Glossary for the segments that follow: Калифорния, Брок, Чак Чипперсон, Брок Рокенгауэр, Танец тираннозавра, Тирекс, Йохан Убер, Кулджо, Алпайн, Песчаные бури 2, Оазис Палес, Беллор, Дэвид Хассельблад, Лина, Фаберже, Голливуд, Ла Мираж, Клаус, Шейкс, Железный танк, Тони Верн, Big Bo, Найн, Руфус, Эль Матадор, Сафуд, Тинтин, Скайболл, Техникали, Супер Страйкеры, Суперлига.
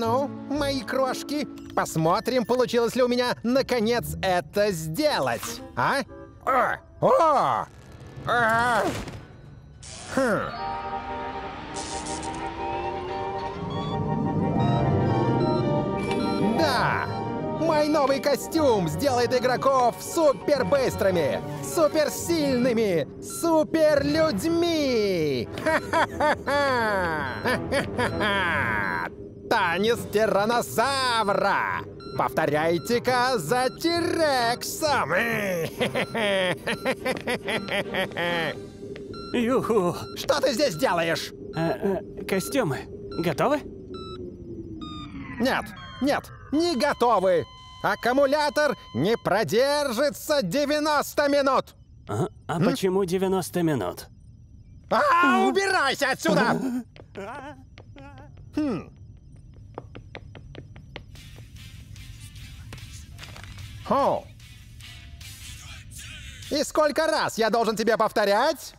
Ну, мои крошки, посмотрим, получилось ли у меня наконец это сделать. А? Да! Мой новый костюм сделает игроков супербыстрыми, суперсильными, суперлюдьми! Ха-ха-ха! Танец тираннозавра! Повторяйте-ка за Тирексом! Юху! Что ты здесь делаешь? Костюмы готовы? Нет, нет, не готовы! Аккумулятор не продержится 90 минут! А почему 90 минут? Убирайся отсюда! О. И сколько раз я должен тебе повторять?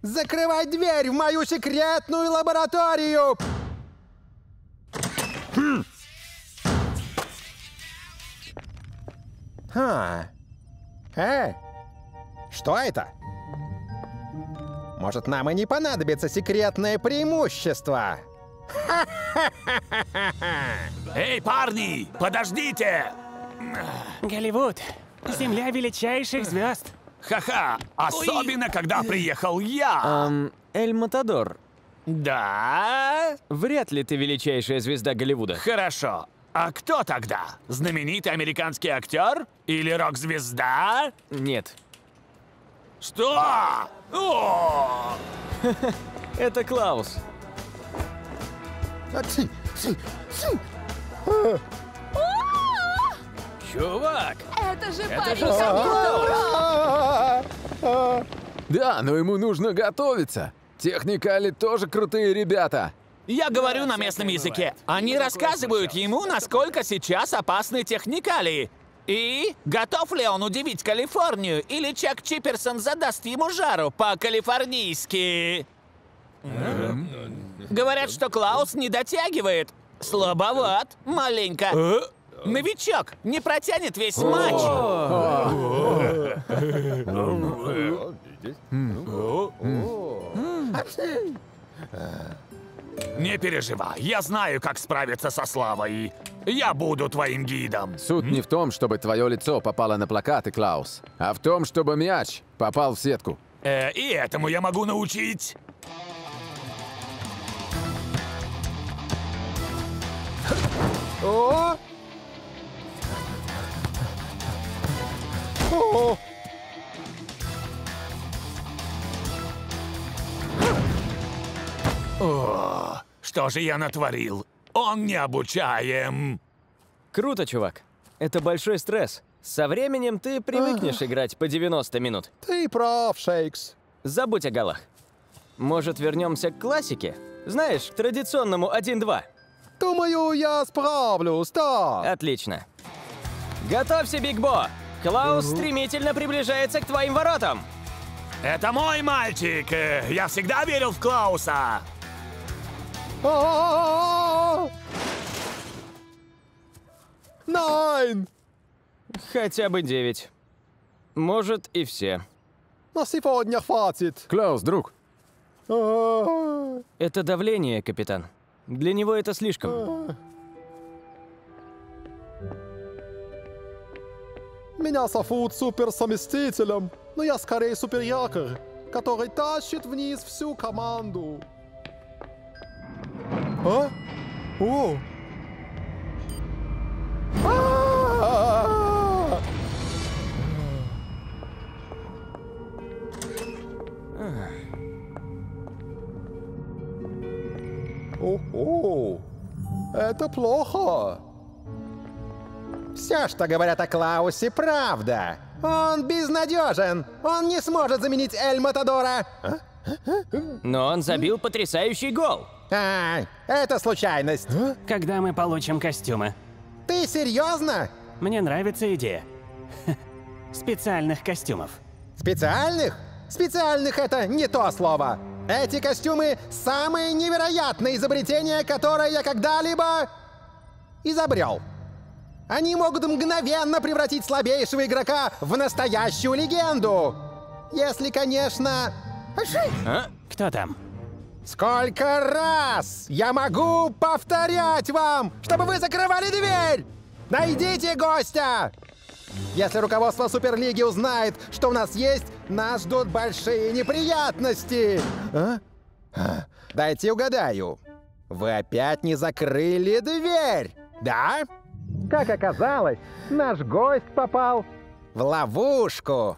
Закрывай дверь в мою секретную лабораторию! Что это? Может, нам и не понадобится секретное преимущество? Эй, парни, подождите! Голливуд, земля величайших звезд. Ха-ха, особенно когда приехал я. Эль Матадор. Да? Вряд ли ты величайшая звезда Голливуда. Хорошо. А кто тогда? Знаменитый американский актер? Или рок-звезда? Нет. Что? Это Клаус. Чувак! Это же парень! Да, но ему нужно готовиться. Техникали тоже крутые ребята. Я говорю на местном языке. Они рассказывают ему, насколько сейчас опасны техникалии. И готов ли он удивить Калифорнию, или Чак Чипперсон задаст ему жару по-калифорнийски. Говорят, что Клаус не дотягивает. Слабоват, маленько. Новичок не протянет весь матч. Не переживай, я знаю, как справиться со славой. Я буду твоим гидом. Суть не в том, чтобы твое лицо попало на плакаты, Клаус, а в том, чтобы мяч попал в сетку. И этому я могу научить. О, что же я натворил? Он не обучаем. Круто, чувак. Это большой стресс. Со временем ты привыкнешь играть по 90 минут. Ты прав, Шейкс. Забудь о голах. Может, вернемся к классике? Знаешь, к традиционному 1-2. Думаю, я справлюсь, да. Отлично. Готовься, Биг Бо! Клаус стремительно приближается к твоим воротам. Это мой мальчик! Я всегда верил в Клауса! Найн! Хотя бы 9. Может, и все. На сегодня хватит. Клаус, друг. Это давление, капитан. Для него это слишком. Меня Сафуд суперсовместителем, но я скорее суперякорь, который тащит вниз всю команду. Это плохо. Все, что говорят о Клаусе, правда. Он безнадежен. Он не сможет заменить Эль Матадора. Но он забил потрясающий гол. Это случайность. Когда мы получим костюмы? Ты серьезно? Мне нравится идея. Специальных костюмов. Специальных? Специальных — это не то слово. Эти костюмы — самое невероятное изобретение, которое я когда-либо... изобрел. Они могут мгновенно превратить слабейшего игрока в настоящую легенду. Если, конечно... А? Кто там? Сколько раз я могу повторять вам, чтобы вы закрывали дверь? Найдите гостя! Если руководство Суперлиги узнает, что у нас есть, нас ждут большие неприятности. А? А. Дайте угадаю. Вы опять не закрыли дверь, да? Как оказалось, наш гость попал в ловушку.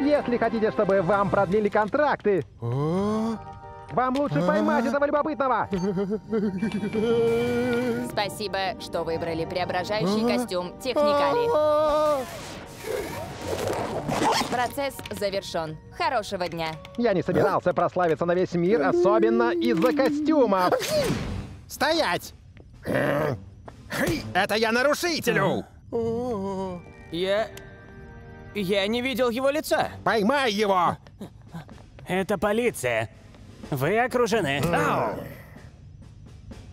Если хотите, чтобы вам продлили контракты, вам лучше поймать этого любопытного. Спасибо, что выбрали преображающий костюм Техникали. Процесс завершен. Хорошего дня. Я не собирался прославиться на весь мир, особенно из-за костюмов. Стоять! Это я нарушителю! Я не видел его лица. Поймай его! Это полиция. Вы окружены.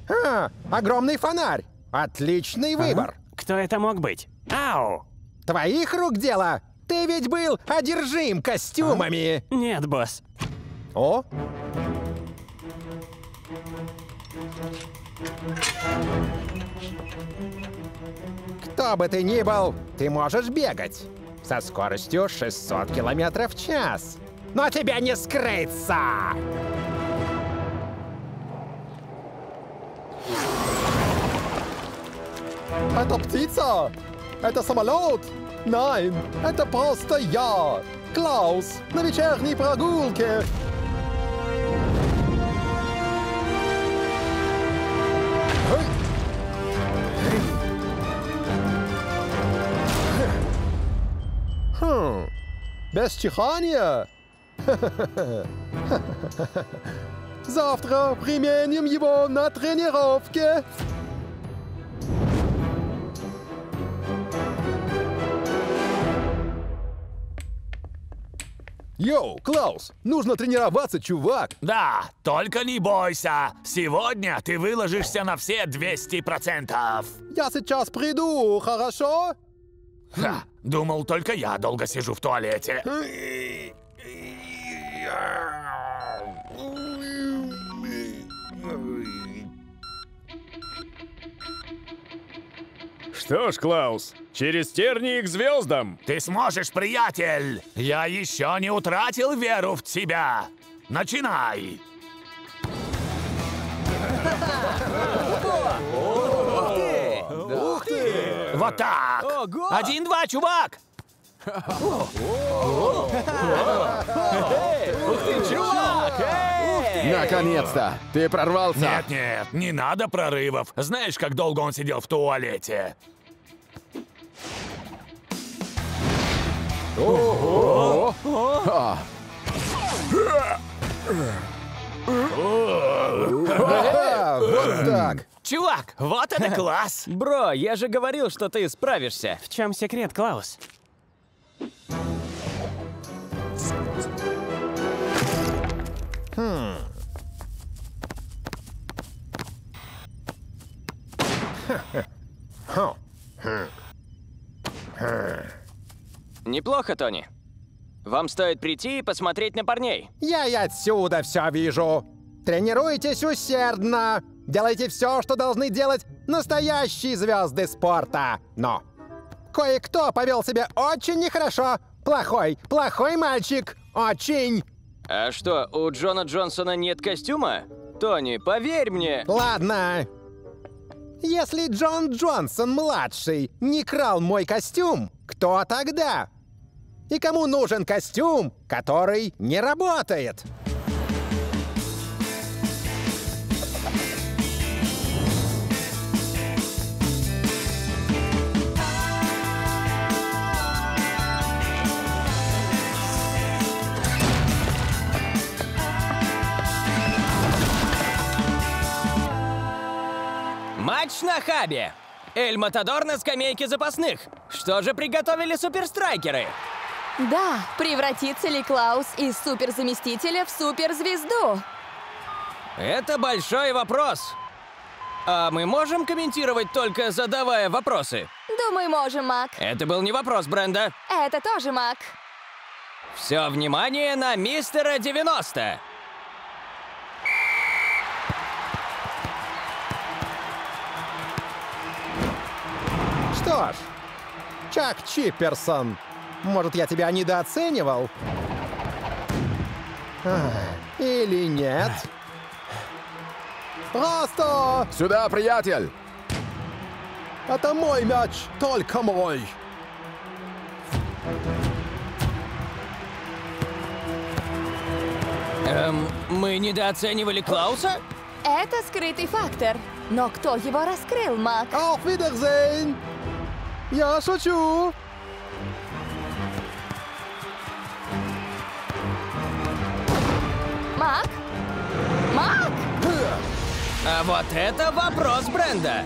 А, огромный фонарь. Отличный выбор. Кто это мог быть? Ау! Твоих рук дело? Ты ведь был одержим костюмами. Нет, босс. О? Кто бы ты ни был, ты можешь бегать со скоростью 600 километров в час. Но тебя не скрыться! Это птица! Это самолет! Найн! Это просто я! Клаус! На вечерней прогулке! Без чихания? Завтра применим его на тренировке. Йоу, Клаус, нужно тренироваться, чувак. Да, только не бойся. Сегодня ты выложишься на все 200%. Я сейчас приду, хорошо? Ха, думал, только я долго сижу в туалете. Что ж, Клаус, через тернии к звездам. Ты сможешь, приятель. Я еще не утратил веру в тебя. Начинай. Вот так! Ого! 1-2, чувак! Ух ты, чувак! Наконец-то! Ты прорвался! Нет-нет, не надо прорывов. Знаешь, как долго он сидел в туалете? Ого! Вот так! Чувак, вот это класс! Бро, я же говорил, что ты справишься. В чем секрет, Клаус? Неплохо, Тони. Вам стоит прийти и посмотреть на парней. Я и отсюда все вижу. Тренируйтесь усердно. Делайте все, что должны делать настоящие звезды спорта. Но кое-кто повел себя очень нехорошо. Плохой мальчик. Очень. А что, у Джона Джонсона нет костюма? Тони, поверь мне. Ладно. Если Джон Джонсон-младший не крал мой костюм, кто тогда? И кому нужен костюм, который не работает? Матч на хабе. Эль Матадор на скамейке запасных. Что же приготовили суперстрайкеры? Да, превратится ли Клаус из суперзаместителя в суперзвезду? Это большой вопрос. А мы можем комментировать, только задавая вопросы? Думаю, можем, Мак. Это был не вопрос, Бренда. Это тоже, Мак. Все внимание на мистера 90. Что ж, Чак Чипперсон, может, я тебя недооценивал? Или нет? Просто! Сюда, приятель! Это мой мяч, только мой! Мы недооценивали Клауса? Это скрытый фактор. Но кто его раскрыл, Мак? Auf Wiedersehen! Я шучу! Мак? Мак? А вот это вопрос, Бренда!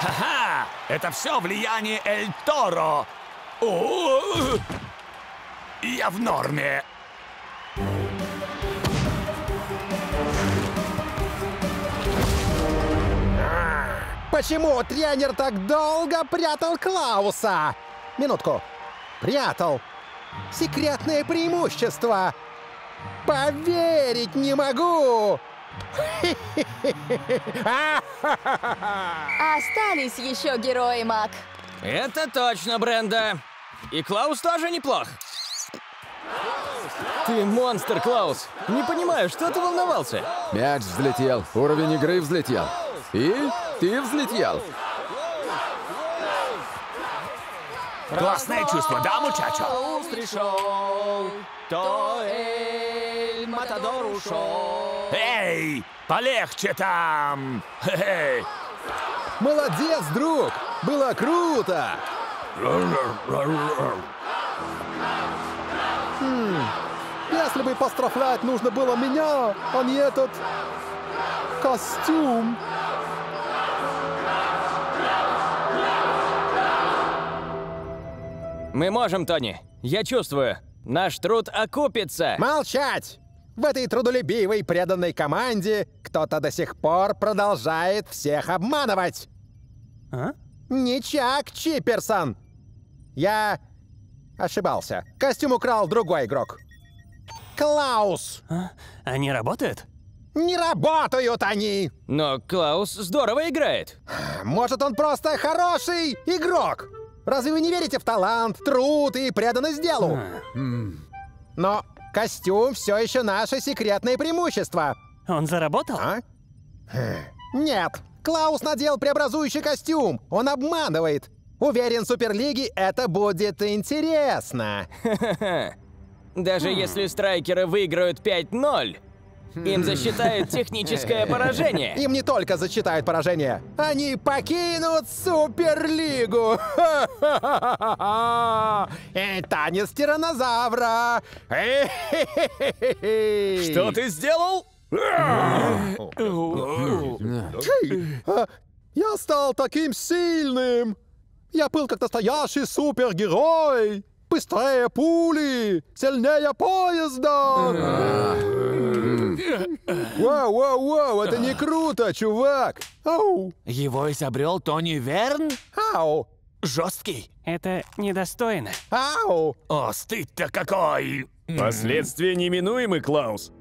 Ха-ха! Это все влияние Эль Торо! Я в норме! Почему тренер так долго прятал Клауса? Минутку. Прятал. Секретное преимущество. Поверить не могу. Остались еще герои, Мак. Это точно, Бренда. И Клаус тоже неплох. Ты монстр, Клаус. Не понимаю, что ты волновался? Мяч взлетел, уровень игры взлетел. И ты взлетел. Классное чувство, да, мучачо? Клаус пришел, то Эль Матадор ушел. Эй, полегче там. Хе-хе. Молодец, друг. Было круто. Если бы построфлять нужно было меня, а не этот костюм. Мы можем, Тони. Я чувствую. Наш труд окупится. Молчать! В этой трудолюбивой преданной команде кто-то до сих пор продолжает всех обманывать. А? Не Чак Чипперсон. Я ошибался. Костюм украл другой игрок. Клаус. А? Они работают? Не работают они! Но Клаус здорово играет. Может, он просто хороший игрок? Разве вы не верите в талант, труд и преданность делу? Но костюм все еще наше секретное преимущество. Он заработал? А? Нет. Клаус надел преобразующий костюм. Он обманывает. Уверен, в Суперлиге это будет интересно. Даже если страйкеры выиграют 5-0, им засчитают техническое поражение. Им не только засчитают поражение. Они покинут Суперлигу. И танец тираннозавра. Что ты сделал? Я стал таким сильным. Я был как настоящий супергерой. Быстрее пули, сильнее поезда. Вау, это не круто, чувак. Ау. Его изобрел Тони Верн? Ау. Жесткий. Это недостойно. Ау. О, стыд-то какой. Последствия неминуемы, Клаус.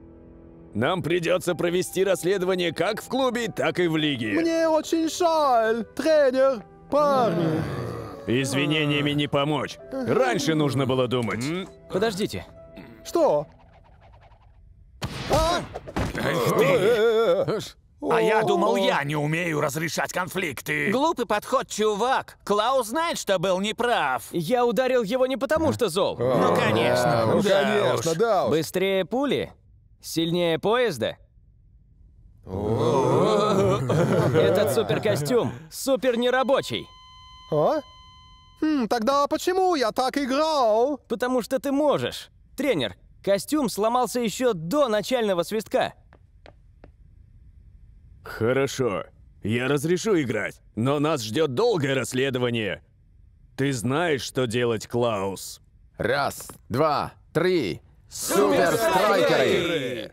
Нам придется провести расследование как в клубе, так и в лиге. Мне очень жаль, тренер, парни. Извинениями не помочь. Раньше нужно было думать. Подождите. Что? А я думал, я не умею разрешать конфликты. Глупый подход, чувак. Клаус знает, что был неправ. Я ударил его не потому, что зол. Ну, конечно. Ну, конечно, да. Быстрее пули, сильнее поезда. Этот суперкостюм супер нерабочий. А? Тогда почему я так играл? Потому что ты можешь. Тренер, костюм сломался еще до начального свистка. Хорошо. Я разрешу играть, но нас ждет долгое расследование. Ты знаешь, что делать, Клаус. 1, 2, 3. Супер Страйкеры!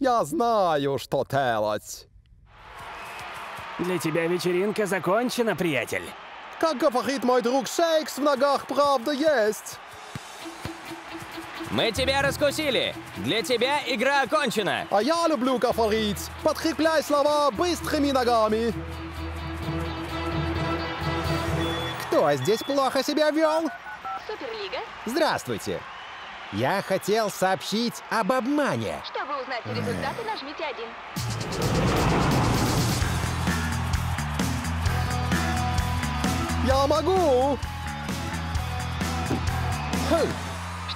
Я знаю, что делать. Для тебя вечеринка закончена, приятель. Как говорит мой друг Шейкс, в ногах правда есть. Мы тебя раскусили. Для тебя игра окончена. А я люблю говорить. Подкрепляй слова быстрыми ногами. Кто здесь плохо себя вел? Суперлига. Здравствуйте. Я хотел сообщить об обмане. Чтобы узнать результаты, нажмите 1. Я могу!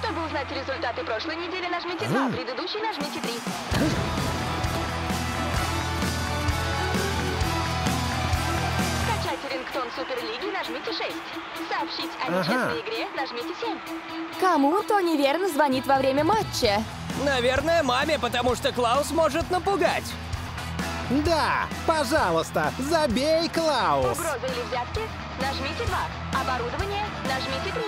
Чтобы узнать результаты прошлой недели, нажмите 2, предыдущий нажмите 3. Скачать рингтон Суперлиги, нажмите 6. Сообщить о нечестной игре, нажмите 7. Кому Тони Верн звонит во время матча? Наверное, маме, потому что Клаус может напугать. Да, пожалуйста, забей, Клаус. Угрозы или взятки? Нажмите 2. Оборудование? Нажмите 3.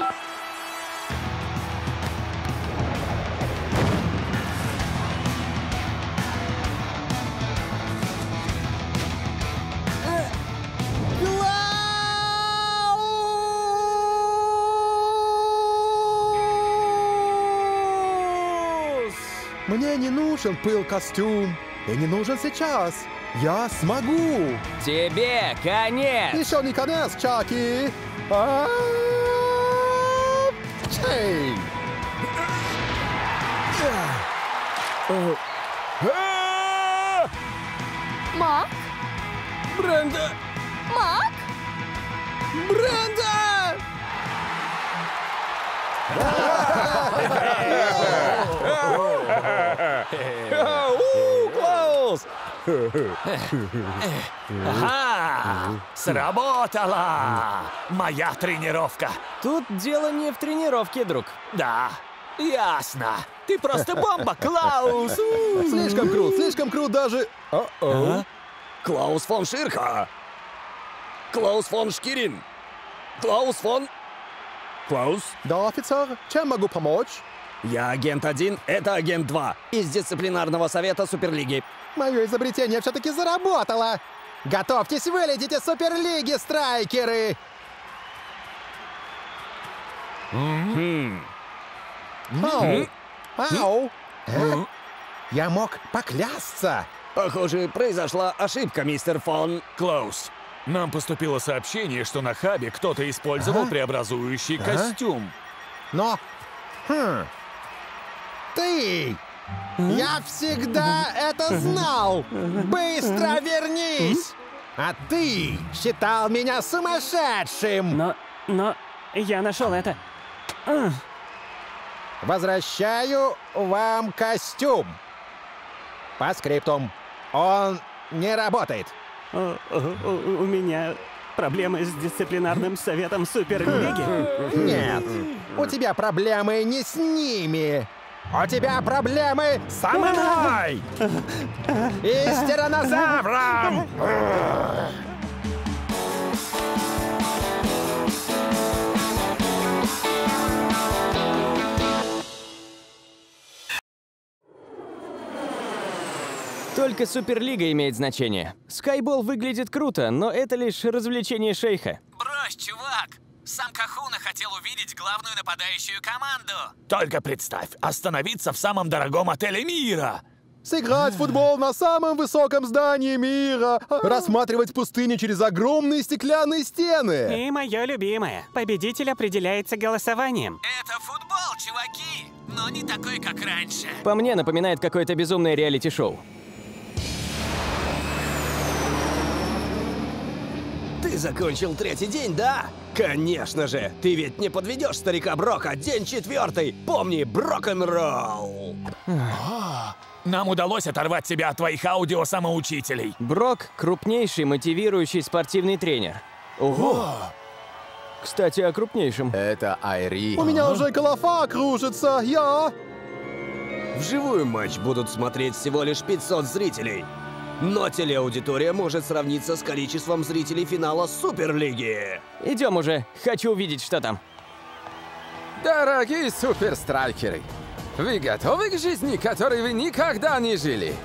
Мне не нужен пыл-костюм. И не нужен сейчас. Я смогу. Тебе конец. Еще не конец, Чаки. Мак? Бренда. Мак? Бренда! Ага! Сработала! Моя тренировка! Тут дело не в тренировке, друг. Да, ясно. Ты просто бомба, Клаус! Слишком крут, даже... Клаус фон Ширха! Клаус фон Шкирин! Клаус фон... Клаус? Да, офицер. Чем могу помочь? Я агент 1, это агент 2 из дисциплинарного совета Суперлиги. Мое изобретение все-таки заработало. Готовьтесь вылететь из Суперлиги, страйкеры. Я мог поклясться. Похоже, произошла ошибка, мистер фон Клаус. Нам поступило сообщение, что на хабе кто-то использовал преобразующий костюм. Но... Ты! Я всегда это знал! Быстро вернись! А ты считал меня сумасшедшим! Но я нашел это. Возвращаю вам костюм. По скриптум. Он не работает. У меня... проблемы с дисциплинарным советом Суперлиги? Нет, у тебя проблемы не с ними. У тебя проблемы со мной! Истеронозавром! Только Суперлига имеет значение. Скайболл выглядит круто, но это лишь развлечение шейха. Брось, чувак! Сам Кахуна хотел увидеть главную нападающую команду. Только представь, остановиться в самом дорогом отеле мира. Сыграть в футбол на самом высоком здании мира. Рассматривать пустыню через огромные стеклянные стены. И мое любимое. Победитель определяется голосованием. Это футбол, чуваки, но не такой, как раньше. По мне напоминает какое-то безумное реалити-шоу. Ты закончил 3-й день, да? Конечно же! Ты ведь не подведешь старика Брока. День 4-й! Помни, брок-н-ролл! Нам удалось оторвать тебя от твоих аудио-самоучителей. Брок – крупнейший мотивирующий спортивный тренер. Ого! Кстати, о крупнейшем. Это Айри. У меня уже голова кружится, я... Вживую матч будут смотреть всего лишь 500 зрителей. Но телеаудитория может сравниться с количеством зрителей финала Суперлиги. Идем уже. Хочу увидеть, что там. Дорогие суперстрайкеры, Вы готовы к жизни, которой вы никогда не жили?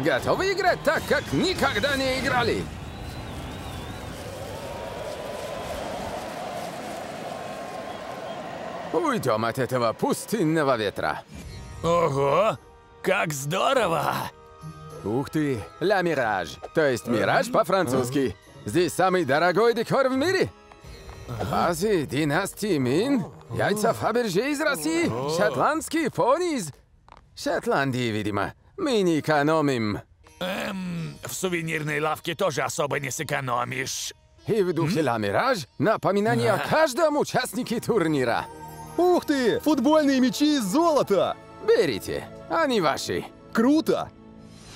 Готовы играть так, как никогда не играли? Уйдем от этого пустынного ветра. Ого! Как здорово! Ух ты! Ла Мираж, то есть Мираж по-французски. Здесь самый дорогой декор в мире. Базы династии Мин, яйца Фаберже из России, шотландские пони из Шотландии, видимо. Мы не экономим. В сувенирной лавке тоже особо не сэкономишь. И в духе Ла Мираж напоминание о каждом участнике турнира. Ух ты! Футбольные мячи из золота! Берите, они ваши. Круто!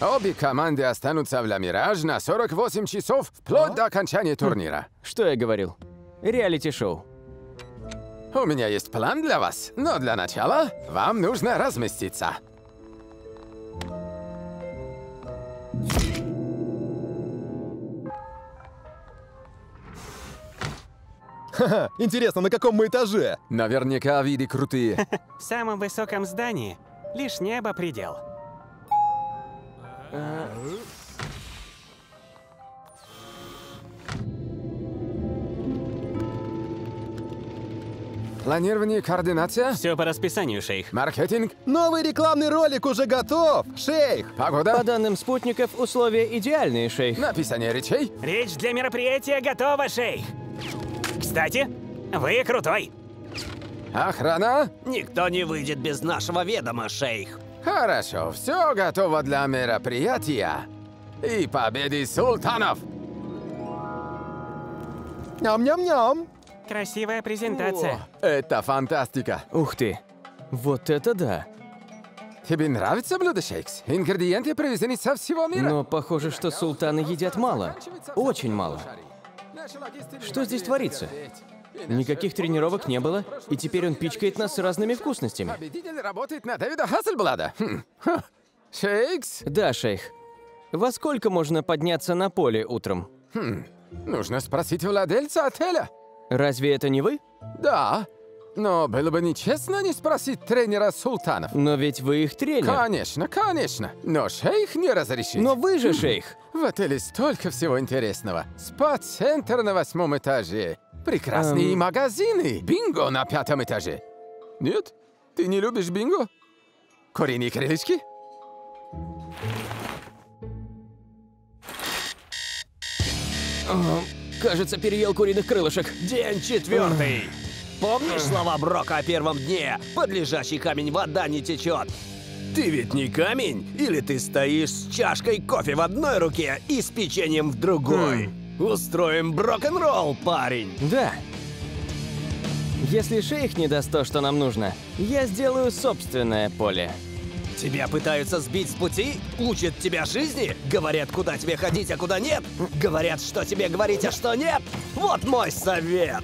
Обе команды останутся в Ла Мираж на 48 часов вплоть до окончания турнира. Что я говорил? Реалити-шоу. У меня есть план для вас, но для начала вам нужно разместиться. Ха-ха, интересно, на каком мы этаже? Наверняка виды крутые. В самом высоком здании лишь небо предел. Планирование, координация? Все по расписанию, шейх. Маркетинг? Новый рекламный ролик уже готов, шейх. Погода? По данным спутников, условия идеальные, шейх. Написание речей? Речь для мероприятия готова, шейх. Кстати, вы крутой. Охрана? Никто не выйдет без нашего ведома, шейх. Хорошо, все готово для мероприятия и победы султанов. Ням-ням-ням. Красивая презентация. О, это фантастика. Ух ты, вот это да. Тебе нравится блюдо, Шейкс? Ингредиенты привезены со всего мира. Но похоже, что султаны едят мало. Очень мало. Что здесь творится? Никаких тренировок не было, и теперь он пичкает нас разными вкусностями. Победитель работает на Дэвида Хассельблада. Шейкс? Да, шейх. Во сколько можно подняться на поле утром? Нужно спросить владельца отеля. Разве это не вы? Да, но было бы нечестно не спросить тренера султанов. Но ведь вы их тренер. Конечно, конечно, но шейх не разрешит. Но вы же шейх. В отеле столько всего интересного. Спа-центр на 8-м этаже. Прекрасные магазины. Бинго на 5-м этаже. Нет? Ты не любишь бинго? Куриные крылышки? Кажется, переел куриных крылышек. День 4. Помнишь слова Брока о первом дне? Под лежащий камень вода не течет. Ты ведь не камень? Или ты стоишь с чашкой кофе в одной руке и с печеньем в другой? Устроим брок-н-ролл, парень. Да. Если шейх не даст то, что нам нужно, я сделаю собственное поле. Тебя пытаются сбить с пути? Учат тебя жизни? Говорят, куда тебе ходить, а куда нет? Говорят, что тебе говорить, а что нет? Вот мой совет!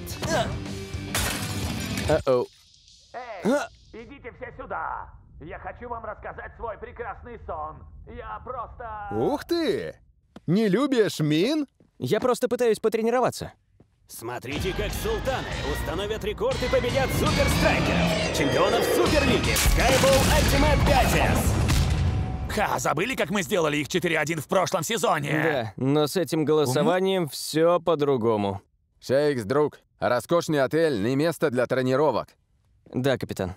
Идите все сюда! Я хочу вам рассказать свой прекрасный сон. Я просто... Ух ты! Не любишь мин? Я просто пытаюсь потренироваться. Смотрите, как султаны установят рекорд и победят Супер Страйкеров, чемпионов Суперлиги, Скайболл, Ultimate 5S. Ха, забыли, как мы сделали их 4-1 в прошлом сезоне? Да, но с этим голосованием все по-другому. Шейкс, друг, роскошный отель не место для тренировок. Да, капитан.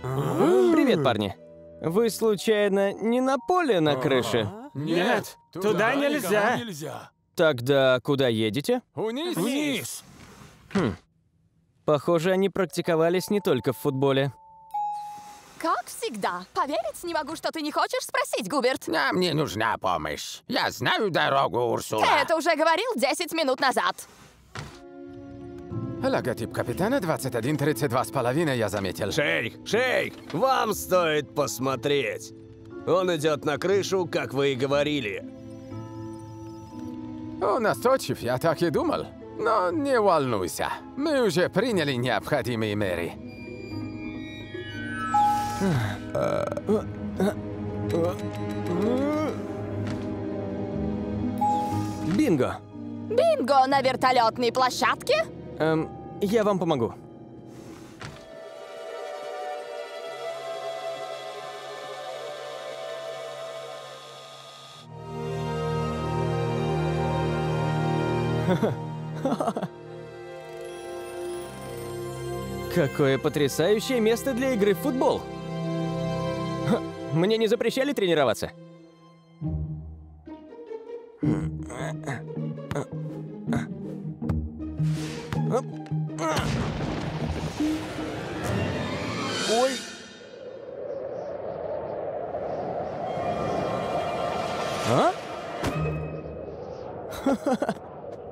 Привет, парни. Вы, случайно, не на поле на крыше? Нет, туда нельзя. Тогда куда едете? Вниз. Похоже, они практиковались не только в футболе. Как всегда. Поверить не могу, что ты не хочешь спросить, Губерт. Нам не нужна помощь. Я знаю дорогу, Урсула. Ты это уже говорил 10 минут назад. Логотип капитана 21-32,5 я заметил. Шейх, шейх, вам стоит посмотреть. Он идет на крышу, как вы и говорили. Он настойчив, я так и думал. Но не волнуйся, мы уже приняли необходимые меры. Бинго! Бинго на вертолетной площадке? Я вам помогу. Какое потрясающее место для игры в футбол! Мне не запрещали тренироваться? Ой! А?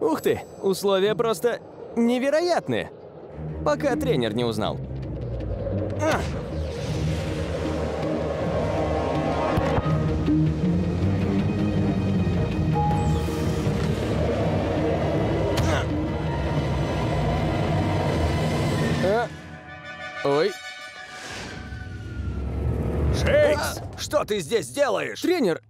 Ух ты! Условия просто невероятные! Пока тренер не узнал. Ой. Шейкс, что ты здесь делаешь? Тренер,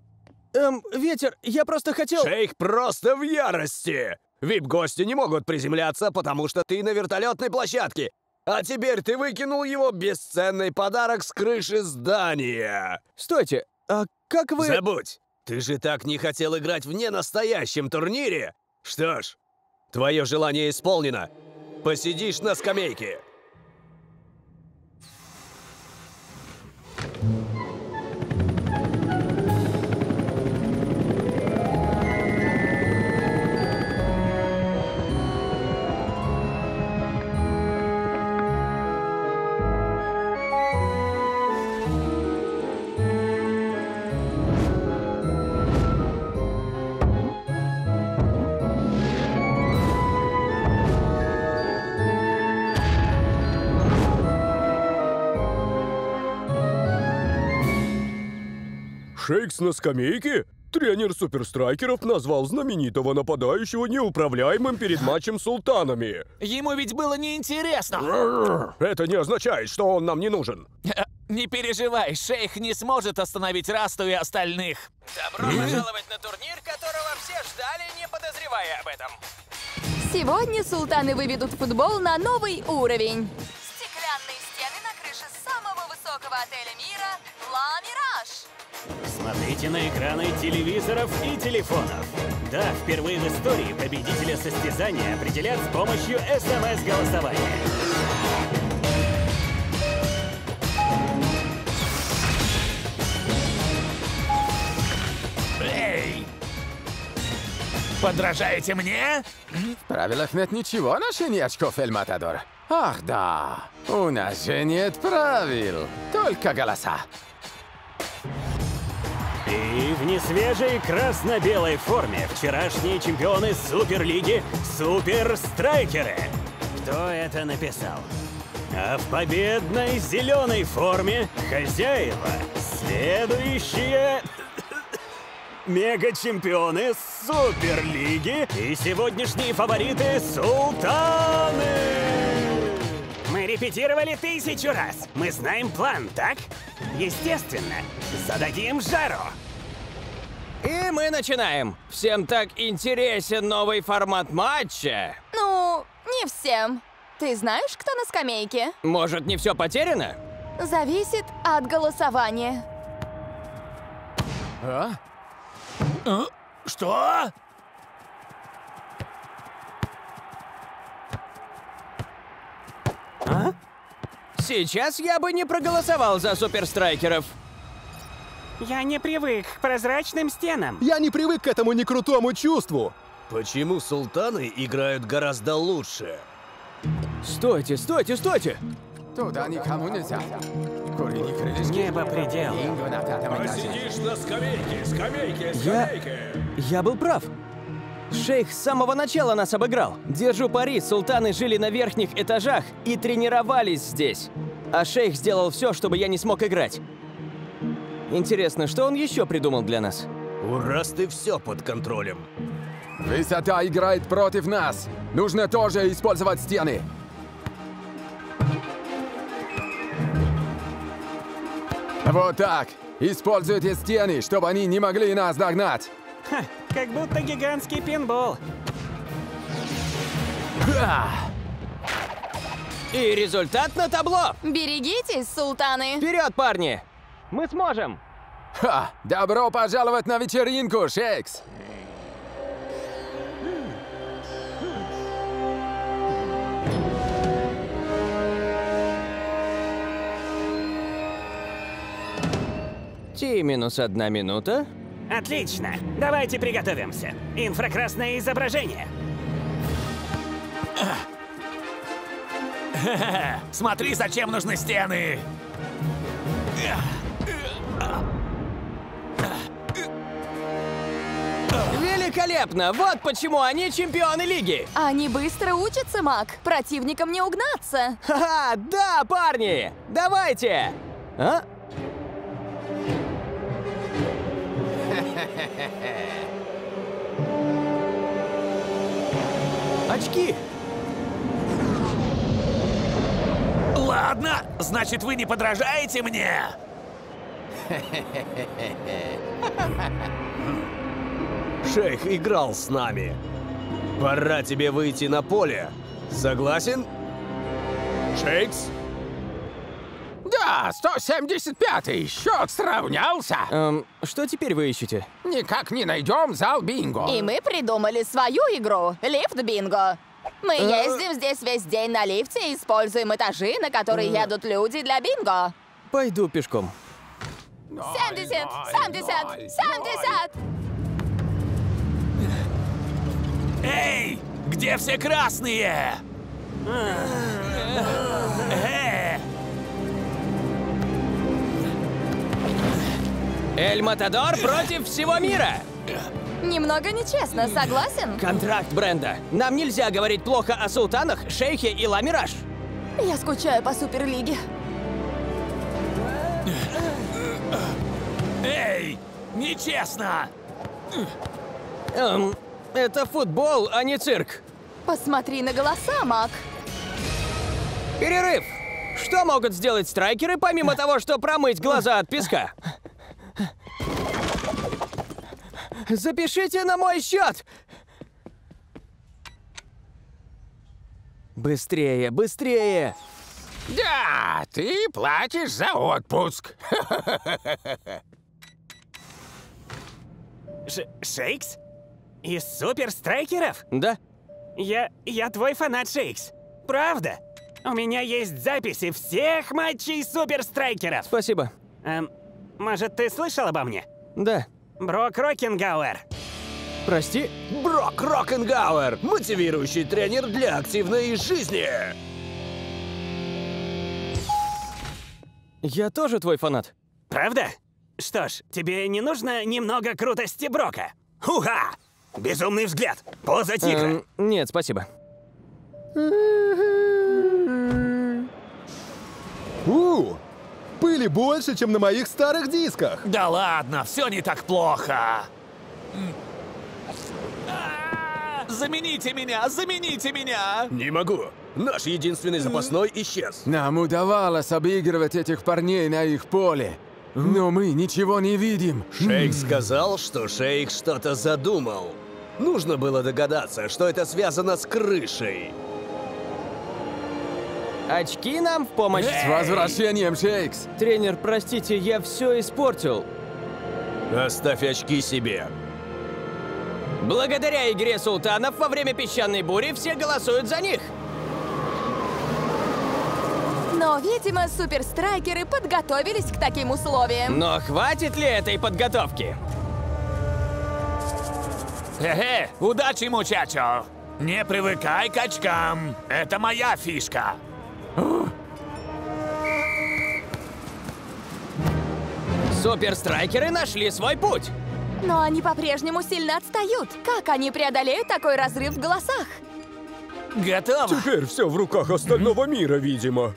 ветер, я просто хотел... Шейк просто в ярости! Вип-гости не могут приземляться, потому что ты на вертолетной площадке. А теперь ты выкинул его бесценный подарок с крыши здания. Стойте, а как вы... Забудь! Ты же так не хотел играть в ненастоящем турнире. Что ж, твое желание исполнено. Посидишь на скамейке. Шейкс на скамейке? Тренер суперстрайкеров назвал знаменитого нападающего неуправляемым перед матчем с султанами. Ему ведь было неинтересно. Это не означает, что он нам не нужен. Не переживай, шейх не сможет остановить Расту и остальных. Добро пожаловать на турнир, которого все ждали, не подозревая об этом. Сегодня султаны выведут футбол на новый уровень. Стеклянные стены на крыше самого высокого отеля мира «Ла Мираж». Смотрите на экраны телевизоров и телефонов. Да, впервые в истории победителя состязания определят с помощью СМС-голосования. Эй! Подражаете мне? В правилах нет ничего о ношении очков, Эль Матадор. Ах да, у нас же нет правил, только голоса. И в несвежей красно-белой форме вчерашние чемпионы Суперлиги Супер Страйкеры. Кто это написал? А в победной зеленой форме хозяева следующие мега-чемпионы Суперлиги и сегодняшние фавориты Султаны. Мы репетировали 1000 раз. Мы знаем план, так? Естественно. Зададим жару. И мы начинаем. Всем так интересен новый формат матча. Ну, не всем. Ты знаешь, кто на скамейке? Может, не все потеряно? Зависит от голосования. А? А? Что? А? Сейчас я бы не проголосовал за суперстрайкеров. Я не привык к прозрачным стенам. Я не привык к этому некрутому чувству. Почему султаны играют гораздо лучше? Стойте, стойте, стойте! Туда никому нельзя. Небо предел. Посидишь на скамейке, скамейке, скамейке. Я был прав. Шейх с самого начала нас обыграл. Держу пари, султаны жили на верхних этажах и тренировались здесь. А шейх сделал все, чтобы я не смог играть. Интересно, что он еще придумал для нас? У Расты все под контролем. Высота играет против нас. Нужно тоже использовать стены. Вот так. Используйте стены, чтобы они не могли нас догнать. Ха, как будто гигантский пинбол. Ха! И результат на табло. Берегитесь, султаны. Вперед, парни. Мы сможем. Ха, добро пожаловать на вечеринку, Шейкс. Т-1 минута. Отлично. Давайте приготовимся. Инфракрасное изображение. Смотри, зачем нужны стены. Великолепно! Вот почему они чемпионы лиги! Они быстро учатся, Мак. Противникам не угнаться. Ха-ха! Да, парни! Давайте! А? Очки! Ладно, значит, вы не подражаете мне? Шейх играл с нами. Пора тебе выйти на поле. Согласен? Шейкс? Да, 175-й счет сравнялся. Что теперь вы ищете? Никак не найдем зал бинго. И мы придумали свою игру – лифт бинго. Мы ездим здесь весь день на лифте и используем этажи, на которые едут люди для бинго. Пойду пешком. 70! 70! 70! Эй! Где все красные? Эль Матадор против всего мира! Немного нечестно, согласен? Контракт бренда. Нам нельзя говорить плохо о султанах, шейхе и Ла Мираж. Я скучаю по Суперлиге. Эй! Нечестно! Это футбол, а не цирк. Посмотри на голоса, Мак. Перерыв! Что могут сделать страйкеры, помимо того, что промыть глаза от песка? Запишите на мой счет! Быстрее, быстрее! Да, ты платишь за отпуск. Шейкс? Из Супер Страйкеров? Да. Я твой фанат, Шейкс. Правда? У меня есть записи всех матчей Супер Страйкеров. Спасибо. Может, ты слышал обо мне? Да. Брок Рокенгауэр. Прости? Брок Рокенгауэр. Мотивирующий тренер для активной жизни. Я тоже твой фанат. Правда? Что ж, тебе не нужно немного крутости Брока? Уха! Безумный взгляд! Поза тигра! Нет, спасибо. Пыли больше, чем на моих старых дисках! Да ладно, все не так плохо! Замените меня! Замените меня! Не могу! Наш единственный запасной исчез. Нам удавалось обыгрывать этих парней на их поле, но мы ничего не видим. Шейк сказал, что Шейк что-то задумал. Нужно было догадаться, что это связано с крышей. Очки нам в помощь. С возвращением, Шейкс! Тренер, простите, я все испортил. Оставь очки себе. Благодаря игре султанов во время песчаной бури все голосуют за них. Но, видимо, суперстрайкеры подготовились к таким условиям. Но хватит ли этой подготовки? Удачи, мучачо! Не привыкай к очкам. Это моя фишка. Суперстрайкеры нашли свой путь. Но они по-прежнему сильно отстают. Как они преодолеют такой разрыв в голосах? Готово. Теперь все в руках остального мира, видимо.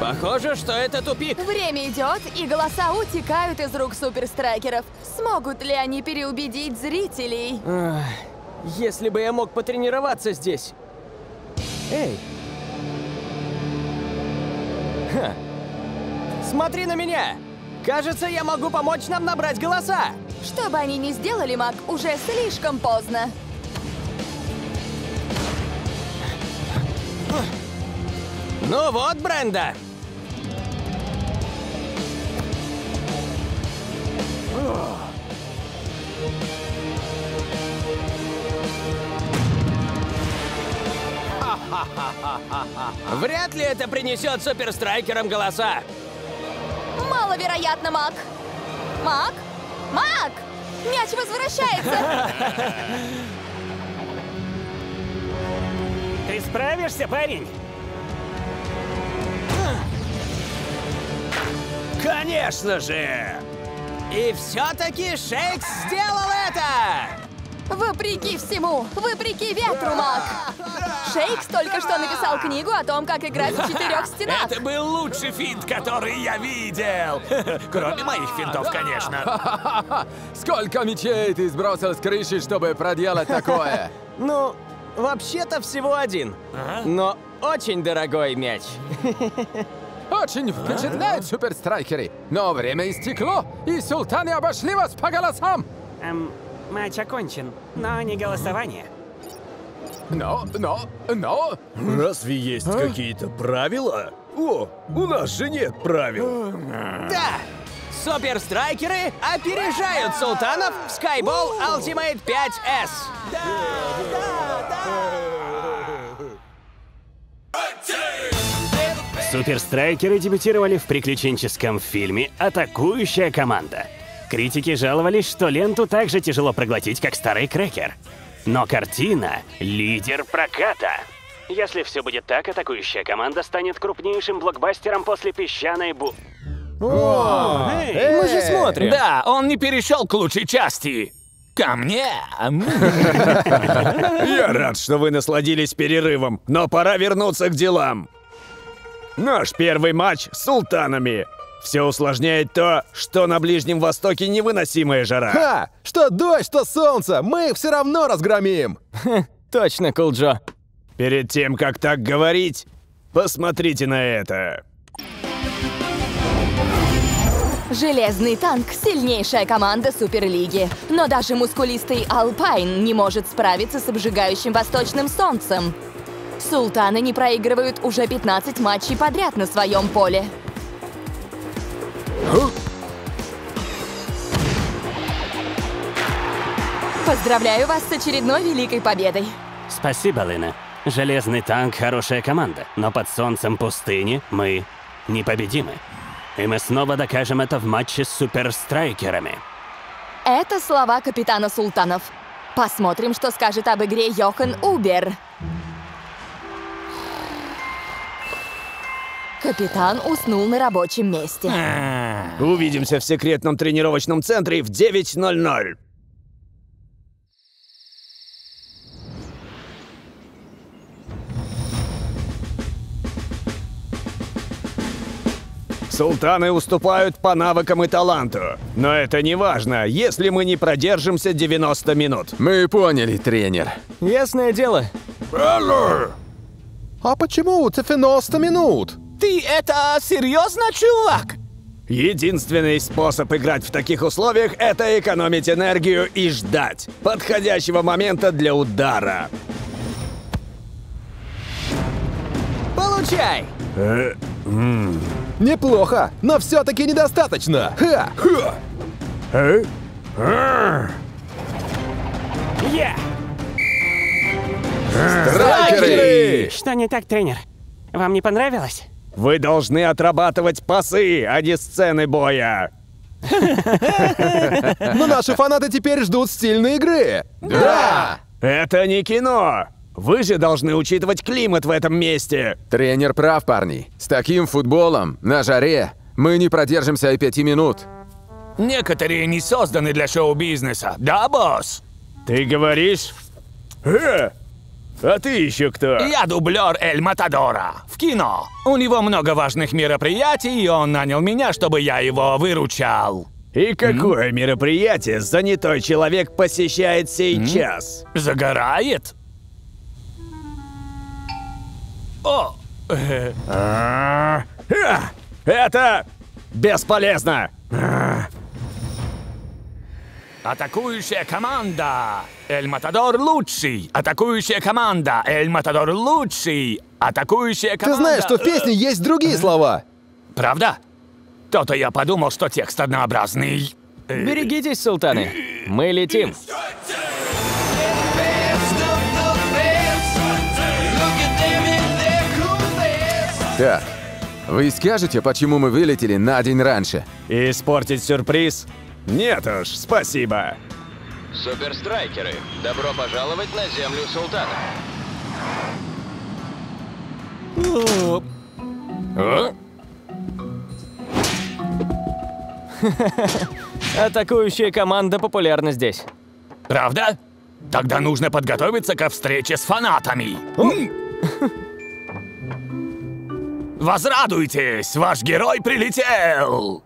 Похоже, что это тупик. Время идет, и голоса утекают из рук суперстрайкеров. Смогут ли они переубедить зрителей? Если бы я мог потренироваться здесь. Эй! Ха. Смотри на меня! Кажется, я могу помочь нам набрать голоса! Что бы они ни сделали, Мак, уже слишком поздно. Ну вот, Бренда! Вряд ли это принесет суперстрайкерам голоса. Маловероятно, Мак. Мак? Мак! Мяч возвращается! Ты справишься, парень? Конечно же! И все-таки Шейкс сделал это! Вопреки всему, вопреки ветру, Мак! Шейкс только что написал книгу о том, как играть в 4 стенах. Это был лучший финт, который я видел. Кроме моих финтов, конечно. Сколько мячей ты сбросил с крыши, чтобы проделать такое? Ну, вообще-то всего один. Но очень дорогой мяч. Очень впечатляют суперстрайкеры. Но время истекло, и султаны обошли вас по голосам. Матч окончен, но не голосование. Но... Разве есть какие-то правила? О, у нас же нет правил. Да! Суперстрайкеры опережают султанов в Скайболл Ultimate 5S. Да! Суперстрайкеры дебютировали в приключенческом фильме «Атакующая команда». Критики жаловались, что ленту так же тяжело проглотить, как старый крекер. Но картина — лидер проката. Если все будет так, «Атакующая команда» станет крупнейшим блокбастером после «Песчаной бури». Мы же смотрим. Да, он не перешел к лучшей части. Ко мне! Я рад, что вы насладились перерывом, но пора вернуться к делам. Наш первый матч с султанами. Все усложняет то, что на Ближнем Востоке невыносимая жара. Ха! Что дождь, что солнце, мы их все равно разгромим. Точно, Кулджо. Перед тем, как так говорить, посмотрите на это. Железный танк — сильнейшая команда Суперлиги. Но даже мускулистый Алпайн не может справиться с обжигающим восточным солнцем. Султаны не проигрывают уже 15 матчей подряд на своем поле. Поздравляю вас с очередной великой победой. Спасибо, Лина. Железный танк — хорошая команда, но под солнцем пустыни мы непобедимы. И мы снова докажем это в матче с суперстрайкерами. Это слова капитана султанов. Посмотрим, что скажет об игре Йохан Убер. Капитан уснул на рабочем месте. Увидимся в секретном тренировочном центре в 9:00. Султаны уступают по навыкам и таланту. Но это не важно, если мы не продержимся 90 минут. Мы поняли, тренер. Ясное дело. Беллор! А почему 90 минут? Ты это серьезно, чувак? Единственный способ играть в таких условиях – это экономить энергию и ждать подходящего момента для удара. Получай! Неплохо, но все-таки недостаточно. Страйкеры! Что не так, тренер? Вам не понравилось? Вы должны отрабатывать пасы, а не сцены боя. Но наши фанаты теперь ждут стильной игры. Да! Это не кино. Вы же должны учитывать климат в этом месте. Тренер прав, парни. С таким футболом на жаре мы не продержимся и 5 минут. Некоторые не созданы для шоу-бизнеса. Да, босс? Ты говоришь? А ты еще кто? Я дублер Эль Матадора в кино. У него много важных мероприятий, и он нанял меня, чтобы я его выручал. И какое мероприятие занятой человек посещает сейчас? Загорает? О! Это бесполезно! Атакующая команда! Эль Матадор лучший! Атакующая команда! Эль Матадор лучший! Атакующая команда! Ты знаешь, что в песне есть другие слова? Правда? То-то я подумал, что текст однообразный. Берегитесь, султаны! Мы летим! Так, вы скажете, почему мы вылетели на день раньше? И испортить сюрприз? Нет уж, спасибо. Супер Страйкеры, добро пожаловать на землю султана. Атакующая команда популярна здесь. Правда? Тогда нужно подготовиться ко встрече с фанатами. Возрадуйтесь, ваш герой прилетел!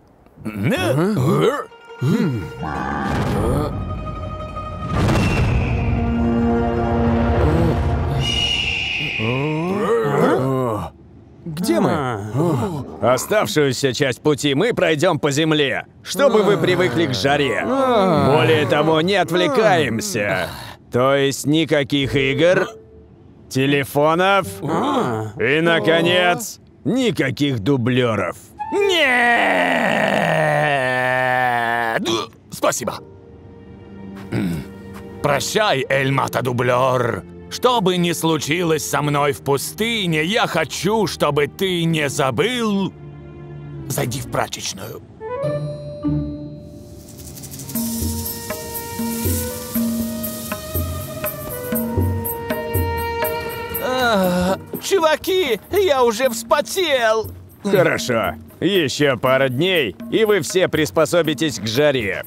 Где мы? Оставшуюся часть пути мы пройдем по земле, чтобы вы привыкли к жаре. Более того, не отвлекаемся. То есть никаких игр, телефонов и, наконец, никаких дублеров. Нет! Спасибо. Прощай, Эль Матадублер. Что бы ни случилось со мной в пустыне, я хочу, чтобы ты не забыл. Зайди в прачечную. Чуваки, я уже вспотел. Хорошо. Еще пара дней, и вы все приспособитесь к жаре.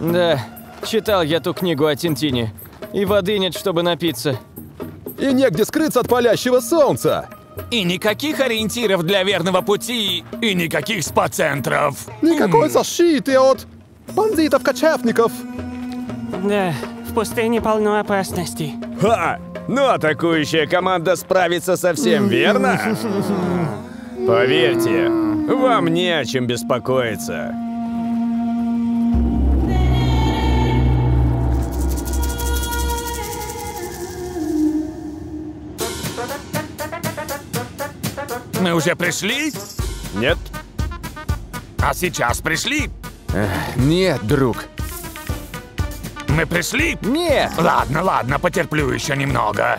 Да, читал я ту книгу о Тинтине. И воды нет, чтобы напиться. И негде скрыться от палящего солнца. И никаких ориентиров для верного пути. И никаких спа-центров. Никакой защиты от бандитов-кочевников. Да, в пустыне полно опасностей. Ха! Но атакующая команда справится совсем верно? Поверьте, вам не о чем беспокоиться. Мы уже пришли? Нет. А сейчас пришли? Нет, друг. Мы пришли? Нет. Ладно, ладно, потерплю еще немного.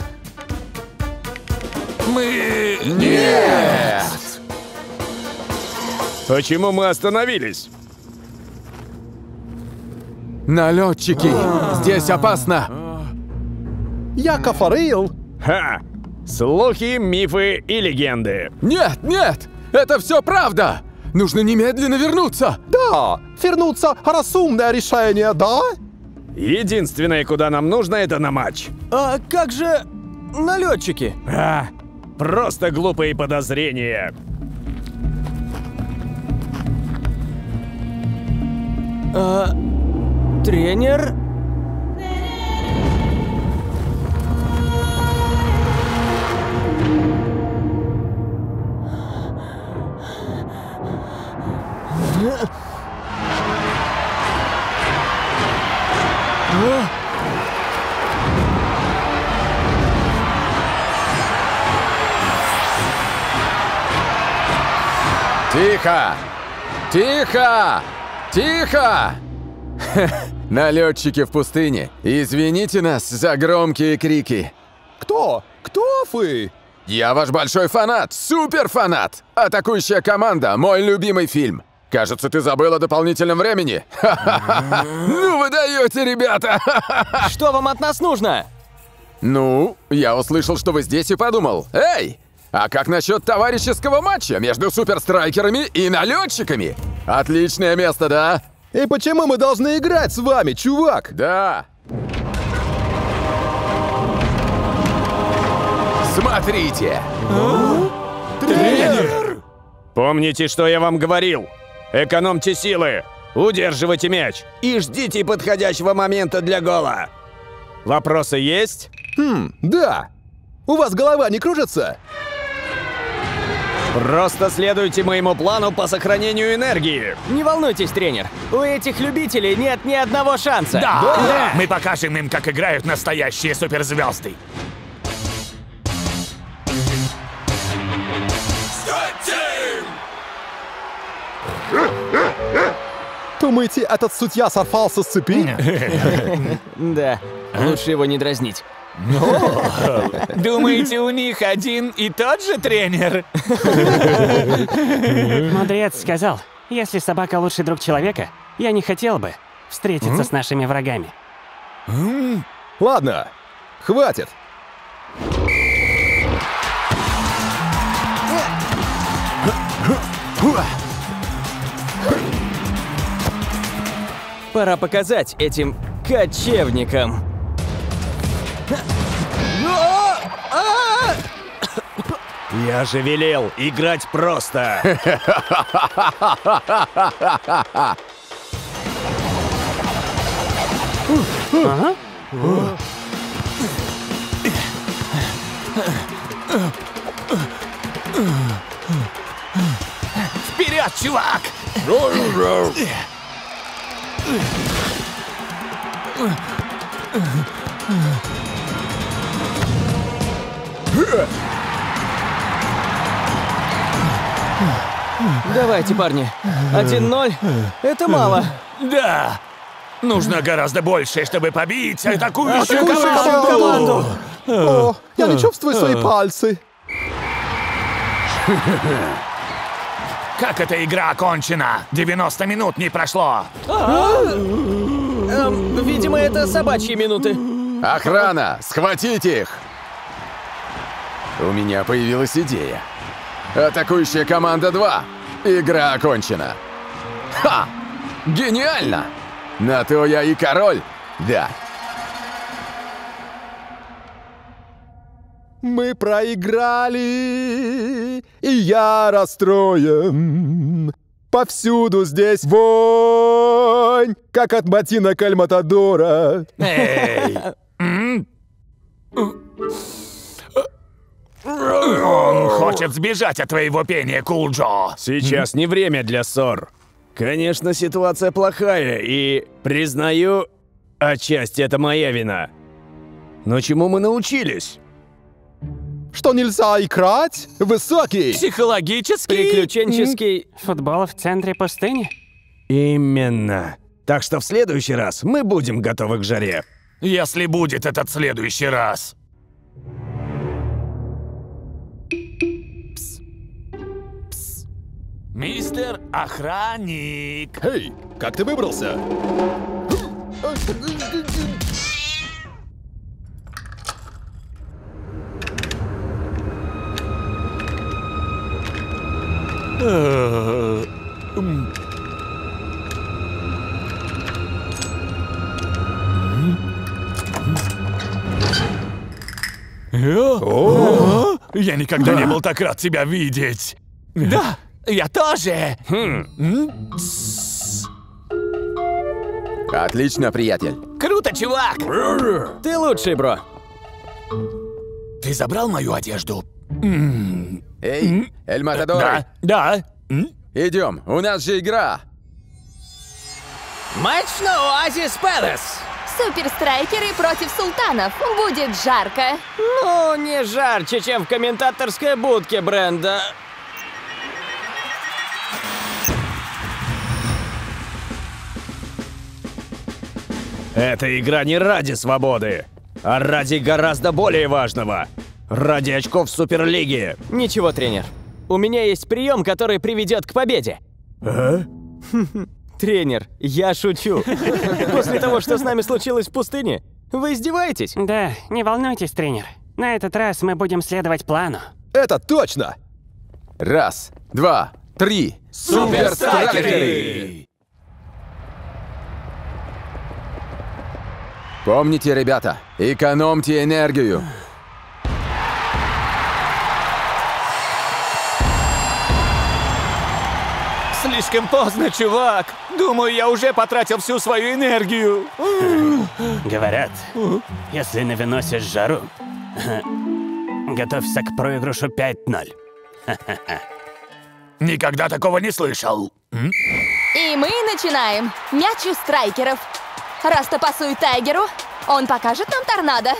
Мы... Нет! Почему мы остановились? Налетчики! Здесь опасно! Я кафарил! Ха! Слухи, мифы и легенды. Нет, нет! Это все правда! Нужно немедленно вернуться! Да! Вернуться! Разумное решение, да? Единственное, куда нам нужно, это на матч. А как же налетчики? Просто глупые подозрения. Тренер? Тихо! Тихо! Тихо! Налетчики в пустыне, извините нас за громкие крики. Кто? Кто вы? Я ваш большой фанат, суперфанат! Атакующая команда, мой любимый фильм. Кажется, ты забыл о дополнительном времени. Ну вы даете, ребята! Что вам от нас нужно? Ну, я услышал, что вы здесь, и подумал. Эй! А как насчет товарищеского матча между суперстрайкерами и налетчиками? Отличное место, да? И почему мы должны играть с вами, чувак? Да. Смотрите. Тренер! Помните, что я вам говорил. Экономьте силы, удерживайте мяч и ждите подходящего момента для гола. Вопросы есть? Да! У вас голова не кружится? Просто следуйте моему плану по сохранению энергии. Не волнуйтесь, тренер. У этих любителей нет ни одного шанса. Да! Мы покажем им, как играют настоящие суперзвезды. Думаете, этот судья сорвался с цепи? Да, лучше его не дразнить. Думаете, у них один и тот же тренер? Мудрец сказал, если собака лучший друг человека, я не хотел бы встретиться с нашими врагами. Ладно, хватит. Пора показать этим кочевникам. Я же велел играть просто. Вперед, чувак! Давайте, парни. 1-0. Это мало. Да. Нужно гораздо больше, чтобы побить атакующую команду. О, я не чувствую свои пальцы. Как эта игра окончена? 90 минут не прошло. Видимо, это собачьи минуты. Охрана, схватите их! У меня появилась идея. Атакующая команда 2. Игра окончена. Ха! Гениально! На то я и король. Да. Мы проиграли, и я расстроен. Повсюду здесь вонь, как от ботинок Эль Матадора. Эй! Он хочет сбежать от твоего пения, Кулджо. Сейчас не время для ссор. Конечно, ситуация плохая, и, признаю, отчасти это моя вина. Но чему мы научились? Что нельзя играть? Высокий! Психологический! Приключенческий! Футбол в центре пустыни? Именно. Так что в следующий раз мы будем готовы к жаре. Если будет этот следующий раз. Пс. Пс. Мистер Охранник! Эй, как ты выбрался? Я никогда не был так рад тебя видеть. Да, я тоже. Отлично, приятель. Круто, чувак. Ты лучший, бро. Ты забрал мою одежду? Эй, Эль Матадор. Да. Идем, у нас же игра. Матч на Оазис Палес. Супер Страйкеры против Султанов. Будет жарко. Ну, не жарче, чем в комментаторской будке бренда. Эта игра не ради свободы, а ради гораздо более важного. Ради очков Суперлиги. Ничего, тренер. У меня есть прием, который приведет к победе. А? Тренер, я шучу. После того, что с нами случилось в пустыне, вы издеваетесь? Да, не волнуйтесь, тренер. На этот раз мы будем следовать плану. Это точно! 1, 2, 3. Суперстрайкеры! Помните, ребята, экономьте энергию. слишком поздно, чувак. Думаю, я уже потратил всю свою энергию. Говорят, если навыносишь жару, готовься к проигрышу 5-0. Никогда такого не слышал. И мы начинаем. Мяч у страйкеров. Раста пасует Тайгеру. Он покажет нам торнадо.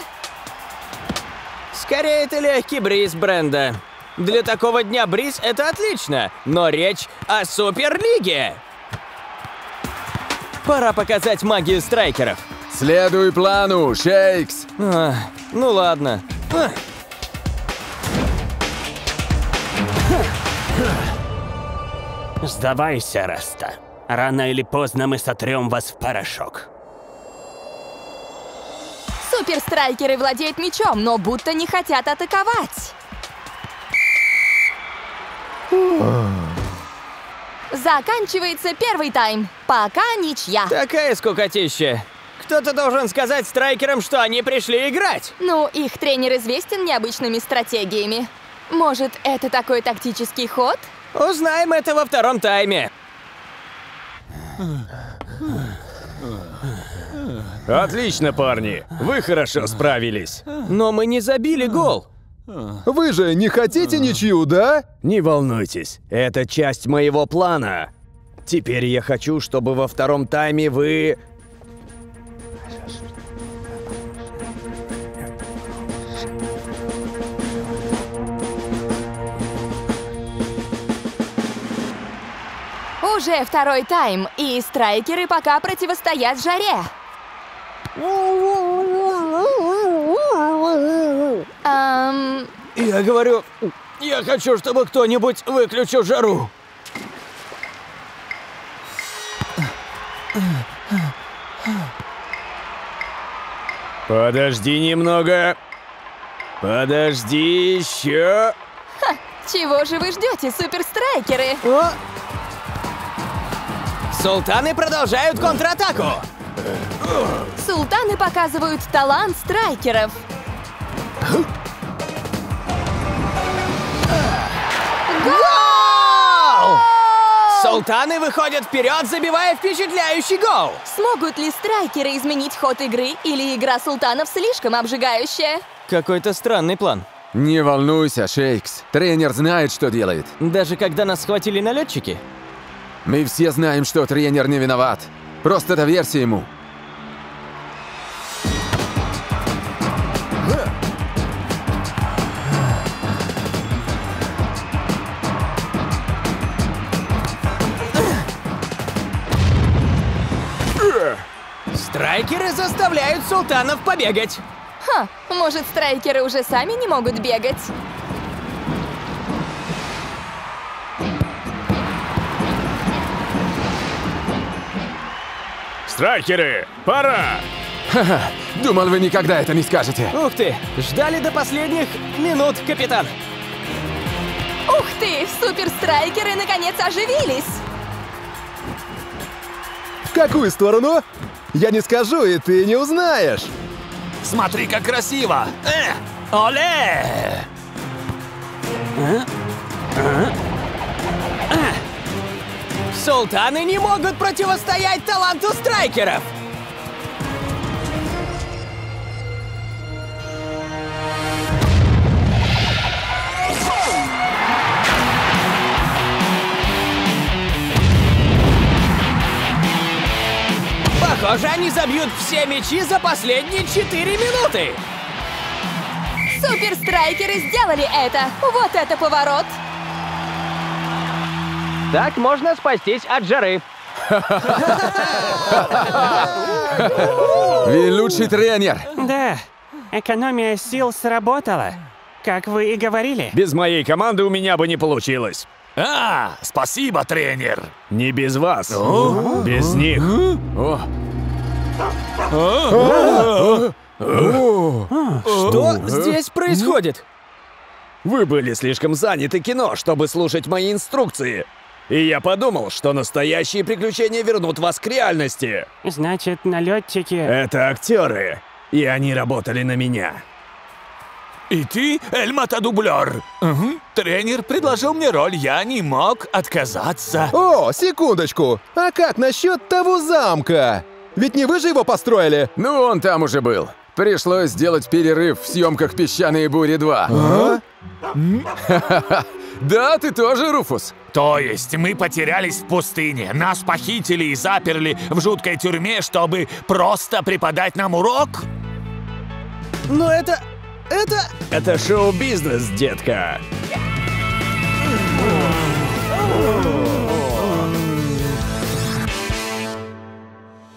Скорее, это легкий бриз, Бренда. Для такого дня бриз — это отлично, но речь о Суперлиге. Пора показать магию страйкеров. Следуй плану, Шейкс. Ну ладно. Сдавайся, Раста. Рано или поздно мы сотрем вас в порошок. Суперстрайкеры владеют мечом, но будто не хотят атаковать. Заканчивается первый тайм. Пока ничья. Такая скукотища. Кто-то должен сказать страйкерам, что они пришли играть. Ну, их тренер известен необычными стратегиями. Может, это такой тактический ход? Узнаем это во втором тайме. Отлично, парни. Вы хорошо справились. Но мы не забили гол. Вы же не хотите ничью, да? Не волнуйтесь, это часть моего плана. Теперь я хочу, чтобы во втором тайме вы... Уже второй тайм, и страйкеры пока противостоят жаре. Я говорю, я хочу, чтобы кто-нибудь выключил жару. Подожди немного. Подожди еще. Ха, чего же вы ждете, суперстрайкеры? О! Султаны продолжают контратаку. Султаны показывают талант страйкеров. Гол! Султаны выходят вперед, забивая впечатляющий гол. Смогут ли страйкеры изменить ход игры, или игра султанов слишком обжигающая? Какой-то странный план. Не волнуйся, Шейкс. Тренер знает, что делает. Даже когда нас схватили налетчики? Мы все знаем, что тренер не виноват. Просто доверься ему. Страйкеры заставляют султанов побегать. Ха, может, страйкеры уже сами не могут бегать? Страйкеры, пора! Ха-ха, думал, вы никогда это не скажете. Ух ты, ждали до последних минут, капитан. Ух ты, суперстрайкеры наконец оживились. В какую сторону? Я не скажу, и ты не узнаешь. Смотри, как красиво. Оле! Султаны не могут противостоять таланту страйкеров. Похоже, они забьют все мячи за последние 4 минуты. Суперстрайкеры сделали это. Вот это поворот. Так можно спастись от жары. Вы лучший тренер. Да, экономия сил сработала, как вы и говорили. Без моей команды у меня бы не получилось. А, спасибо, тренер. Не без вас, без них. Что здесь происходит? Вы были слишком заняты кино, чтобы слушать мои инструкции. И я подумал, что настоящие приключения вернут вас к реальности. Значит, налетчики... Это актеры, и они работали на меня. И ты, Эль Матадублер? Угу. Тренер предложил мне роль, я не мог отказаться. О, секундочку. А как насчет того замка? Ведь не вы же его построили? Ну, он там уже был. Пришлось сделать перерыв в съемках «Песчаные бури 2». Да, ты тоже, Руфус. То есть мы потерялись в пустыне, нас похитили и заперли в жуткой тюрьме, чтобы просто преподать нам урок? Но это шоу-бизнес, детка.